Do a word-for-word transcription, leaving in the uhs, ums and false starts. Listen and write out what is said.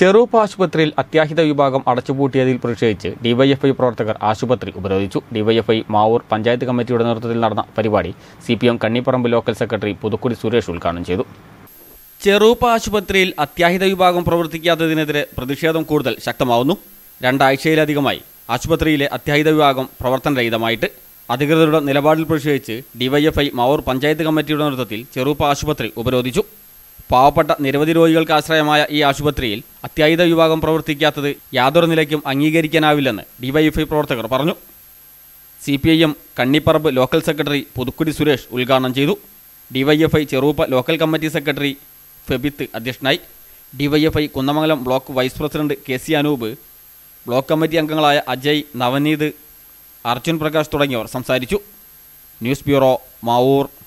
ചെറുപ്പ് ആശുപത്രിയിൽ അത്യാഹിത വിഭാഗം അടച്ചുപൂട്ടിയതിൽ പ്രതിഷേധിച്ച് ഡിവൈഎഫ്ഐ പ്രവർത്തകർ ആശുപത്രി ഉപരോധിച്ചു. ഡിവൈഎഫ്ഐ മാവൂർ പഞ്ചായത്ത് കമ്മിറ്റിയുടെ നേതൃത്വത്തിൽ നടന്ന പരിപാടി C P M Kannipparamba local secretary Puthukkudi Suresh ഉദ്ഘാടനം ചെയ്തു. ചെറുപ്പ് ആശുപത്രിയിൽ അത്യാഹിത വിഭാഗം പ്രവർത്തിക്കാത്തതിനെതിരെ പ്രതിഷേധം കൂടുതൽ ശക്തമാവുന്നു. രണ്ടാഴ്ചയിലധികമായി ആശുപത്രിയിലെ അത്യാഹിത വിഭാഗം പ്രവർത്തനരഹിതമായിട്ട്. അധികൃതരുടെ നിലപാടിൽ പ്രതിഷേധിച്ച് ഡിവൈഎഫ്ഐ മാവൂർ പഞ്ചായത്ത് കമ്മിറ്റിയുടെ നേതൃത്വത്തിൽ ചെറുപ്പ് ആശുപത്രി ഉപരോധിച്ചു. പാവപ്പെട്ട നിരവധി രോഗികൾക്ക് ആശ്രയമായ ഈ ആശുപത്രിയിൽ അത്യാഹിത വിഭാഗം പ്രവർത്തിക്കാത്തത് യാതൊരു നിലയ്ക്കും അംഗീകരിക്കാനാവില്ലെന്ന് ഡിവൈഎഫ്ഐ പ്രവർത്തകർ പറഞ്ഞു. C P I M Kannipparamba local secretary Puthukkudi Suresh ഉദ്ഘാടനം ചെയ്തു. DYFI Cheruppa local committee secretary Febith അധ്യക്ഷനായി. DYFI Kunnamangalam block vice president K C Anoop, block committee അംഗങ്ങളായ അജയ്, നവനീത്, അർജുൻ പ്രകാശ് തുടങ്ങിയവർ സംസാരിച്ചു. News bureau, Mavoor.